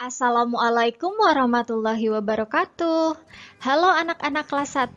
Assalamualaikum warahmatullahi wabarakatuh. Halo anak-anak kelas 1,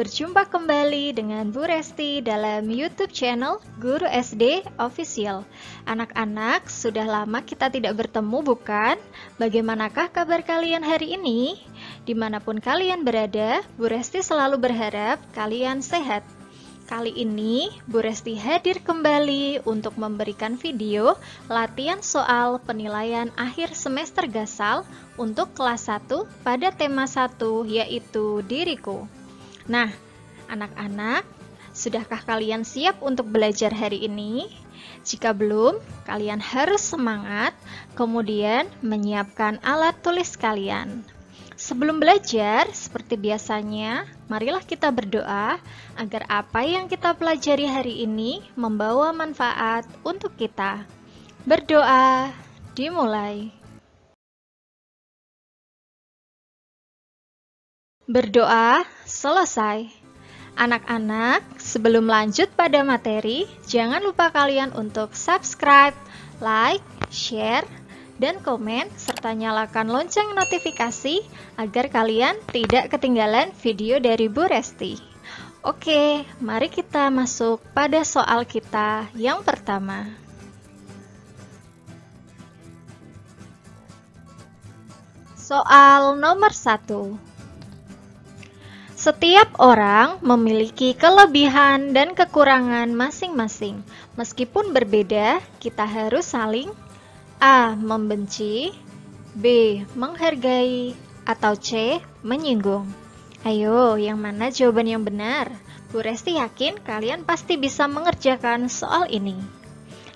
berjumpa kembali dengan Bu Resti dalam YouTube channel Guru SD Official. Anak-anak, sudah lama kita tidak bertemu bukan? Bagaimanakah kabar kalian hari ini? Dimanapun kalian berada, Bu Resti selalu berharap kalian sehat. Kali ini, Bu Resti hadir kembali untuk memberikan video latihan soal penilaian akhir semester Gasal untuk kelas 1 pada tema 1 yaitu Diriku. Nah, anak-anak, sudahkah kalian siap untuk belajar hari ini? Jika belum, kalian harus semangat, kemudian menyiapkan alat tulis kalian. Sebelum belajar, seperti biasanya, marilah kita berdoa agar apa yang kita pelajari hari ini membawa manfaat untuk kita. Berdoa dimulai. Berdoa selesai. Anak-anak, sebelum lanjut pada materi, jangan lupa kalian untuk subscribe, like, share, dan komen serta nyalakan lonceng notifikasi agar kalian tidak ketinggalan video dari Bu Resti. Oke, mari kita masuk pada soal kita yang pertama. Soal nomor 1. Setiap orang memiliki kelebihan dan kekurangan masing-masing. Meskipun berbeda, kita harus saling A. membenci, B. menghargai, atau C. menyinggung. Ayo, yang mana jawaban yang benar? Bu Resti yakin kalian pasti bisa mengerjakan soal ini.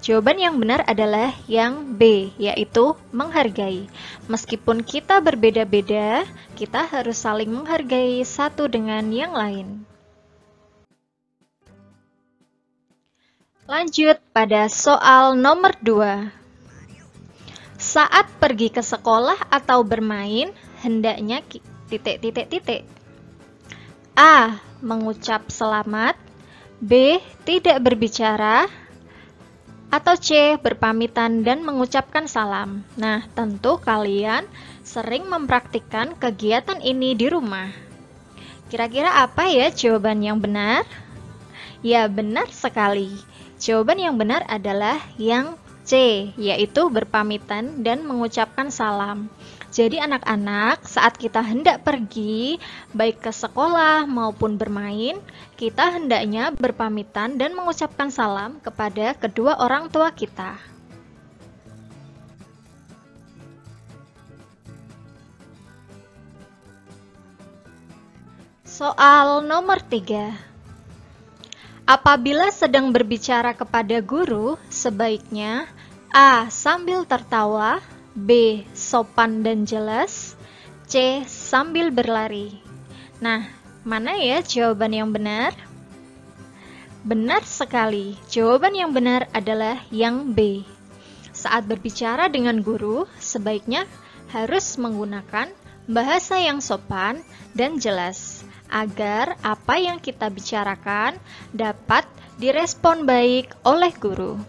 Jawaban yang benar adalah yang B, yaitu menghargai. Meskipun kita berbeda-beda, kita harus saling menghargai satu dengan yang lain. Lanjut pada soal nomor 2. Saat pergi ke sekolah atau bermain, hendaknya A. mengucap selamat, B. tidak berbicara, atau C. berpamitan dan mengucapkan salam. Nah, tentu kalian sering mempraktikkan kegiatan ini di rumah. Kira-kira apa ya jawaban yang benar? Ya, benar sekali. Jawaban yang benar adalah yang C, yaitu berpamitan dan mengucapkan salam. Jadi anak-anak, saat kita hendak pergi, baik ke sekolah maupun bermain, kita hendaknya berpamitan dan mengucapkan salam kepada kedua orang tua kita. Soal nomor 3. Apabila sedang berbicara kepada guru, sebaiknya A. sambil tertawa, B. sopan dan jelas, C. sambil berlari. Nah, mana ya jawaban yang benar? Benar sekali, jawaban yang benar adalah yang B. Saat berbicara dengan guru, sebaiknya harus menggunakan bahasa yang sopan dan jelas, agar apa yang kita bicarakan dapat direspon baik oleh guru.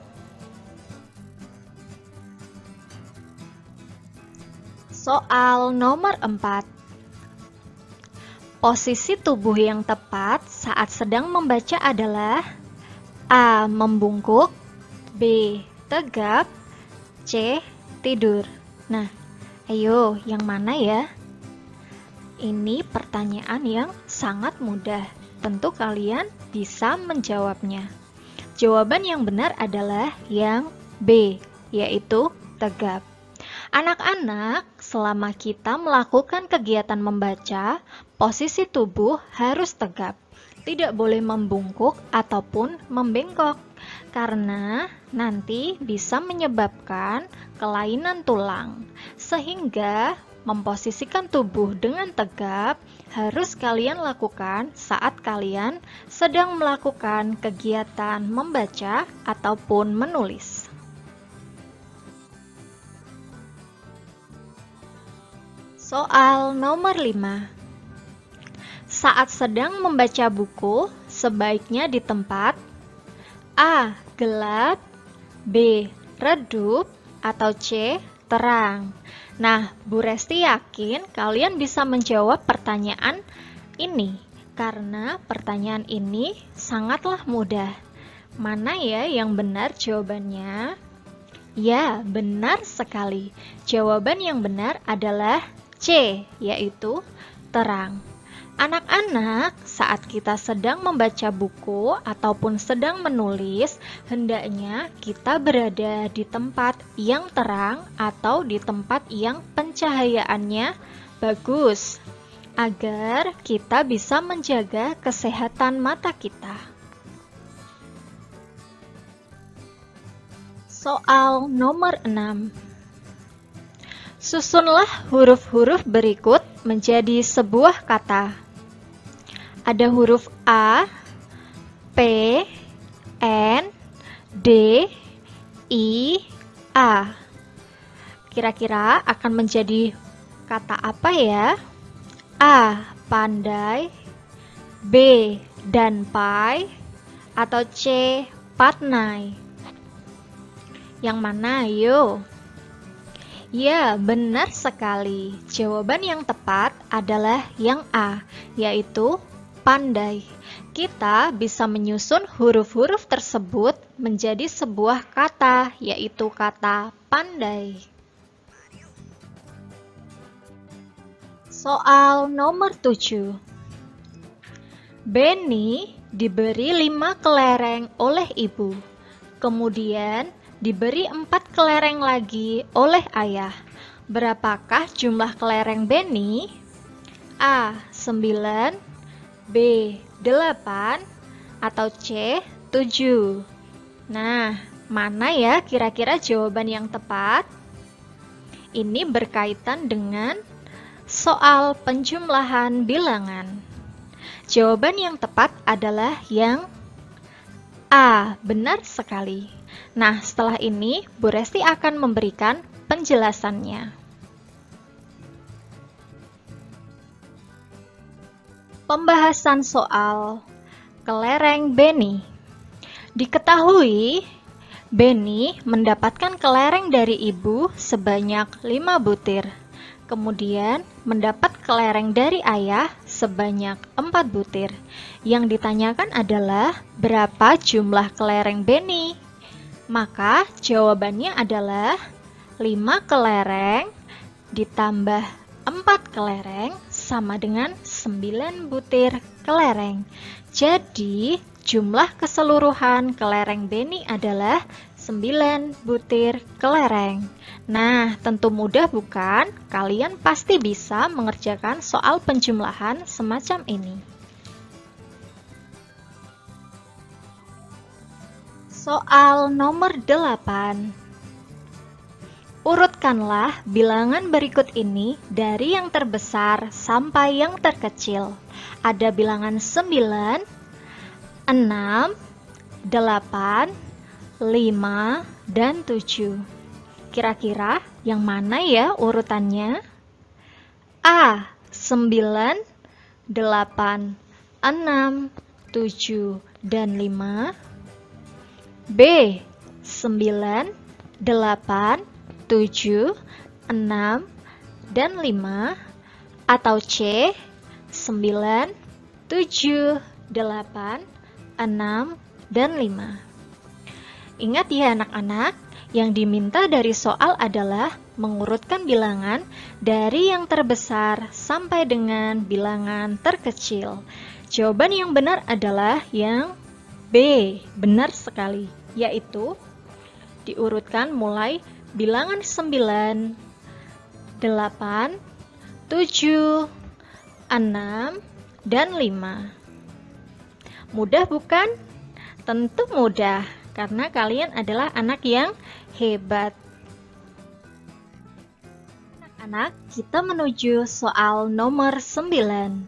Soal nomor 4. Posisi tubuh yang tepat saat sedang membaca adalah A. membungkuk, B. tegap, C. tidur. Nah, ayo yang mana ya? Ini pertanyaan yang sangat mudah. Tentu kalian bisa menjawabnya. Jawaban yang benar adalah yang B, yaitu tegap. Anak-anak, selama kita melakukan kegiatan membaca, posisi tubuh harus tegap. Tidak boleh membungkuk ataupun membengkok, karena nanti bisa menyebabkan kelainan tulang. Sehingga memposisikan tubuh dengan tegap harus kalian lakukan saat kalian sedang melakukan kegiatan membaca ataupun menulis. Soal nomor 5. Saat sedang membaca buku, sebaiknya di tempat A. gelap, B. redup, atau C. terang. Nah, Bu Resti yakin kalian bisa menjawab pertanyaan ini, karena pertanyaan ini sangatlah mudah. Mana ya yang benar jawabannya? Ya, benar sekali. Jawaban yang benar adalah C, yaitu terang. Anak-anak, saat kita sedang membaca buku ataupun sedang menulis, hendaknya kita berada di tempat yang terang atau di tempat yang pencahayaannya bagus, agar kita bisa menjaga kesehatan mata kita. Soal nomor 6. Susunlah huruf-huruf berikut menjadi sebuah kata. Ada huruf A, P, N, D, I, A. Kira-kira akan menjadi kata apa ya? A, pandai, B, danpai, atau C, patnai. Yang mana yo? Ya, benar sekali. Jawaban yang tepat adalah yang A, yaitu pandai. Kita bisa menyusun huruf-huruf tersebut menjadi sebuah kata, yaitu kata pandai. Soal nomor 7. Beni diberi 5 kelereng oleh ibu. Kemudian diberi 4 kelereng lagi oleh ayah. Berapakah jumlah kelereng Beni? A. 9, B, 8, atau C, 7. Nah, mana ya kira-kira jawaban yang tepat? Ini berkaitan dengan soal penjumlahan bilangan. Jawaban yang tepat adalah yang A, benar sekali. Nah, setelah ini Bu Resti akan memberikan penjelasannya. Pembahasan soal kelereng Beni. Diketahui Beni mendapatkan kelereng dari ibu sebanyak 5 butir. Kemudian mendapat kelereng dari ayah sebanyak 4 butir. Yang ditanyakan adalah berapa jumlah kelereng Beni? Maka jawabannya adalah 5 kelereng ditambah 4 kelereng sama dengan 9 butir kelereng. Jadi, jumlah keseluruhan kelereng Beni adalah 9 butir kelereng. Nah, tentu mudah bukan? Kalian pasti bisa mengerjakan soal penjumlahan semacam ini. Soal nomor 8. Urutkanlah bilangan berikut ini dari yang terbesar sampai yang terkecil. Ada bilangan 9, 6, 8, 5, dan 7. Kira-kira yang mana ya urutannya? A, 9, 8, 6, 7, dan 5. B, 9, 8, 7, 6, dan 5, atau C, 9, 7, 8, 6, dan 5. Ingat ya anak-anak, yang diminta dari soal adalah mengurutkan bilangan dari yang terbesar sampai dengan bilangan terkecil. Jawaban yang benar adalah yang B, benar sekali, yaitu diurutkan mulai bilangan 9, 8, 7, 6, dan 5. Mudah bukan? Tentu mudah, karena kalian adalah anak yang hebat. Anak-anak, kita menuju soal nomor 9.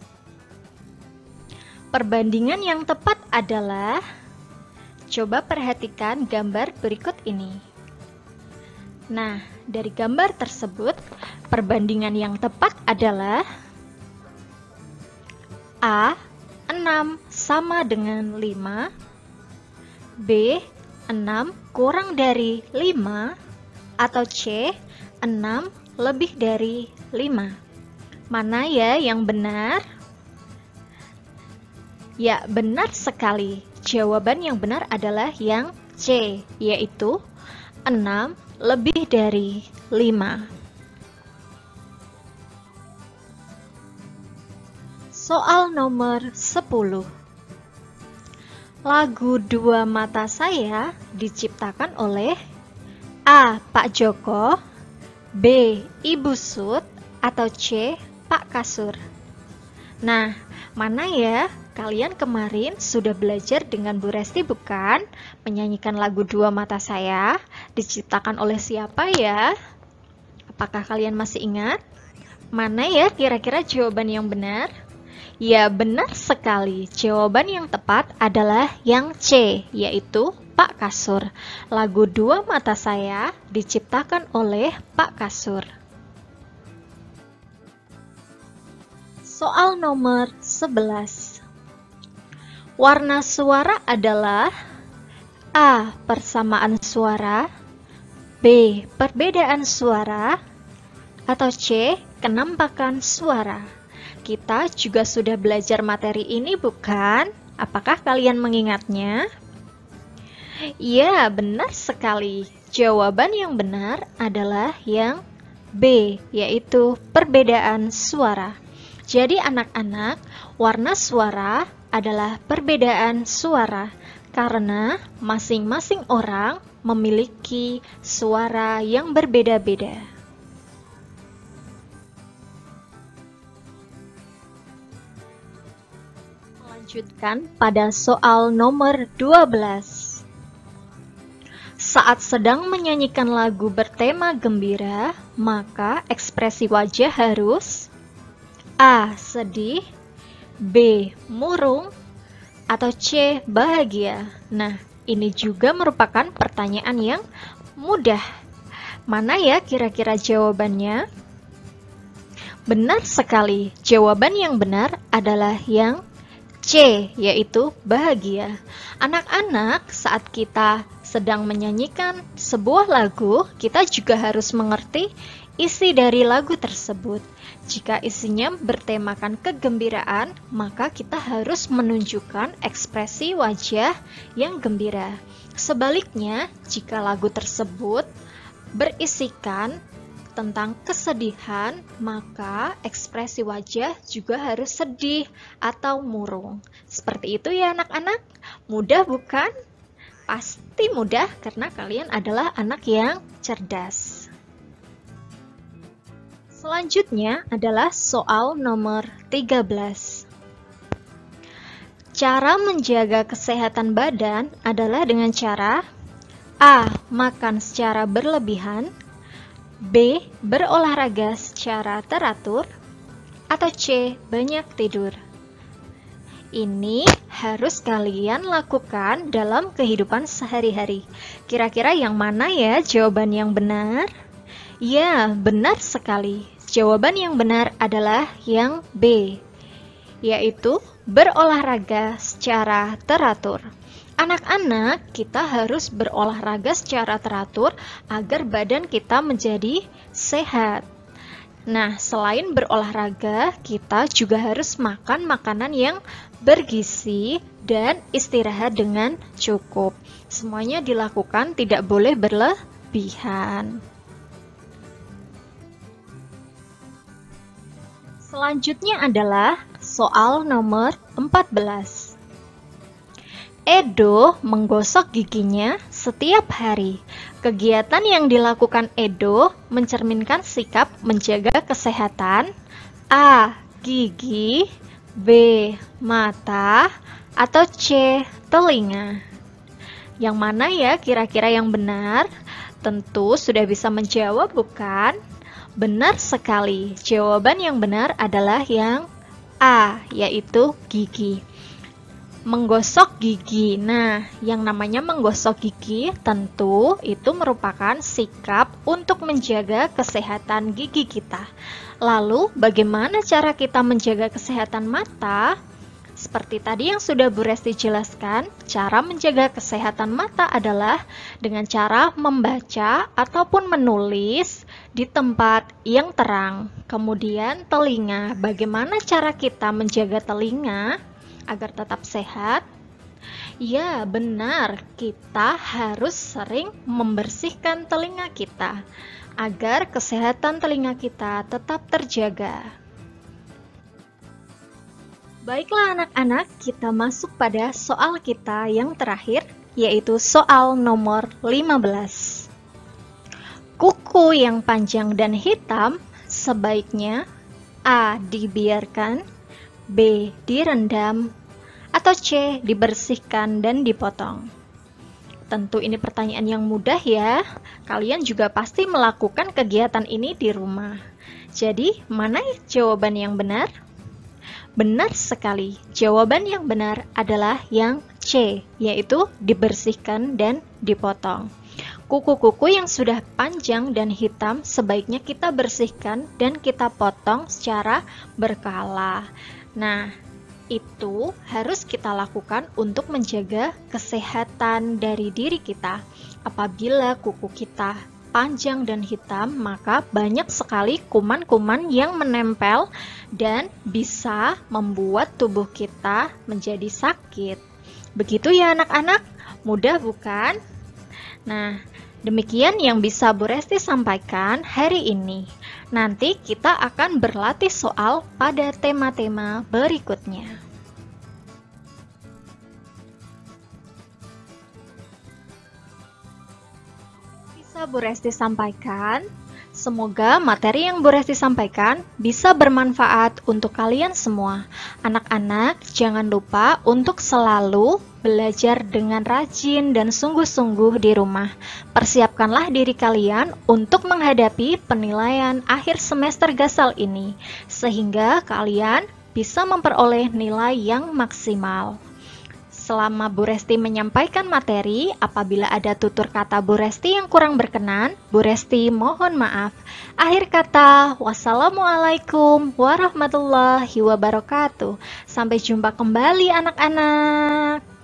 Perbandingan yang tepat adalah, coba perhatikan gambar berikut ini. Nah, dari gambar tersebut, perbandingan yang tepat adalah A, 6 sama dengan 5, B, 6 kurang dari 5, atau C, 6 6 lebih dari 5. Mana ya yang benar? Ya, benar sekali. Jawaban yang benar adalah yang C, yaitu 6 lebih dari 5. Soal nomor 10. Lagu Dua Mata Saya diciptakan oleh A. Pak Joko, B. Ibu Sut, atau C. Pak Kasur. Nah, mana ya? Kalian kemarin sudah belajar dengan Bu Resti bukan? Menyanyikan lagu Dua Mata Saya diciptakan oleh siapa ya? Apakah kalian masih ingat? Mana ya kira-kira jawaban yang benar? Ya, benar sekali. Jawaban yang tepat adalah yang C, yaitu Pak Kasur. Lagu Dua Mata Saya diciptakan oleh Pak Kasur. Soal nomor 11. Warna suara adalah A. Persamaan suara, B. Perbedaan suara, atau C. Kenampakan suara. Kita juga sudah belajar materi ini bukan? Apakah kalian mengingatnya? Ya, benar sekali. Jawaban yang benar adalah yang B, yaitu perbedaan suara. Jadi anak-anak, warna suara adalah perbedaan suara karena masing-masing orang memiliki suara yang berbeda-beda. Lanjutkan pada soal nomor 12. Saat sedang menyanyikan lagu bertema gembira, maka ekspresi wajah harus A. Sedih, B. Murung, atau C. Bahagia. Nah, ini juga merupakan pertanyaan yang mudah. Mana ya kira-kira jawabannya? Benar sekali, jawaban yang benar adalah yang C, yaitu bahagia. Anak-anak, saat kita sedang menyanyikan sebuah lagu, kita juga harus mengerti isi dari lagu tersebut. Jika isinya bertemakan kegembiraan, maka kita harus menunjukkan ekspresi wajah yang gembira. Sebaliknya, jika lagu tersebut berisikan tentang kesedihan, maka ekspresi wajah juga harus sedih atau murung. Seperti itu ya anak-anak. Mudah bukan? Pasti mudah karena kalian adalah anak yang cerdas. Selanjutnya adalah soal nomor 13. Cara menjaga kesehatan badan adalah dengan cara A. Makan secara berlebihan, B. Berolahraga secara teratur, atau C. Banyak tidur. Ini harus kalian lakukan dalam kehidupan sehari-hari. Kira-kira yang mana ya jawaban yang benar? Ya, benar sekali. Jawaban yang benar adalah yang B, yaitu berolahraga secara teratur. Anak-anak, kita harus berolahraga secara teratur agar badan kita menjadi sehat. Nah, selain berolahraga, kita juga harus makan makanan yang bergizi dan istirahat dengan cukup. Semuanya dilakukan, tidak boleh berlebihan. Selanjutnya adalah soal nomor 14. Edo menggosok giginya setiap hari. Kegiatan yang dilakukan Edo mencerminkan sikap menjaga kesehatan A. Gigi, B. Mata, atau C. Telinga. Yang mana ya kira-kira yang benar? Tentu sudah bisa menjawab bukan? Benar sekali. Jawaban yang benar adalah yang A, yaitu gigi. Menggosok gigi. Nah, yang namanya menggosok gigi tentu itu merupakan sikap untuk menjaga kesehatan gigi kita. Lalu, bagaimana cara kita menjaga kesehatan mata? Seperti tadi yang sudah Bu Resti jelaskan, cara menjaga kesehatan mata adalah dengan cara membaca ataupun menulis di tempat yang terang. Kemudian telinga, bagaimana cara kita menjaga telinga agar tetap sehat? Ya, benar, kita harus sering membersihkan telinga kita agar kesehatan telinga kita tetap terjaga. Baiklah anak-anak, kita masuk pada soal kita yang terakhir, yaitu soal nomor 15. Kuku yang panjang dan hitam sebaiknya A. dibiarkan, B. direndam, atau C. dibersihkan dan dipotong. Tentu ini pertanyaan yang mudah ya, kalian juga pasti melakukan kegiatan ini di rumah. Jadi, mana jawaban yang benar? Benar sekali, jawaban yang benar adalah yang C, yaitu dibersihkan dan dipotong. Kuku-kuku yang sudah panjang dan hitam sebaiknya kita bersihkan dan kita potong secara berkala. Nah, itu harus kita lakukan untuk menjaga kesehatan dari diri kita. Apabila kuku kita panjang dan hitam, maka banyak sekali kuman-kuman yang menempel dan bisa membuat tubuh kita menjadi sakit. Begitu ya anak-anak, mudah bukan? Nah, demikian yang bisa Bu Resti sampaikan hari ini. Nanti kita akan berlatih soal pada tema-tema berikutnya. Bu Resti sampaikan, semoga materi yang Bu Resti sampaikan bisa bermanfaat untuk kalian semua. Anak-anak, jangan lupa untuk selalu belajar dengan rajin dan sungguh-sungguh di rumah. Persiapkanlah diri kalian untuk menghadapi penilaian akhir semester gasal ini, sehingga kalian bisa memperoleh nilai yang maksimal. Selama Bu Resti menyampaikan materi, apabila ada tutur kata Bu Resti yang kurang berkenan, Bu Resti mohon maaf. Akhir kata, wassalamualaikum warahmatullahi wabarakatuh. Sampai jumpa kembali anak-anak.